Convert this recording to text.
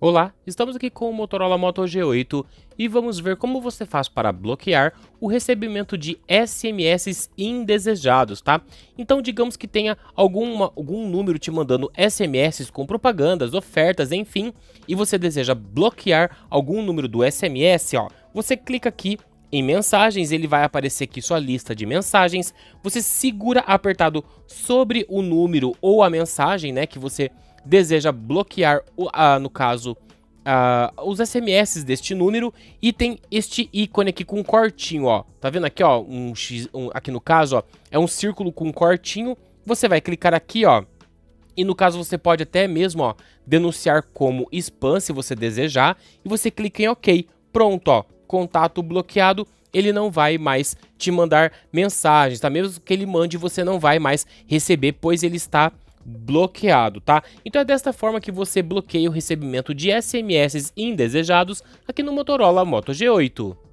Olá, estamos aqui com o Motorola Moto G8 e vamos ver como você faz para bloquear o recebimento de SMS indesejados, tá? Então digamos que tenha algum número te mandando SMS com propagandas, ofertas, enfim, e você deseja bloquear algum número do SMS, ó. Você clica aqui em mensagens, ele vai aparecer aqui sua lista de mensagens, você segura apertado sobre o número ou a mensagem, né, que você deseja bloquear, no caso, os SMS deste número, e tem este ícone aqui com um cortinho, ó. Tá vendo aqui, ó, aqui no caso, ó, é um círculo com um cortinho. Você vai clicar aqui, ó, e no caso você pode até mesmo, ó, denunciar como spam se você desejar, e você clica em OK. Pronto, ó, contato bloqueado. Ele não vai mais te mandar mensagens, tá? Mesmo que ele mande, você não vai mais receber, pois ele está bloqueado, tá? Então é desta forma que você bloqueia o recebimento de SMS indesejados aqui no Motorola Moto G8.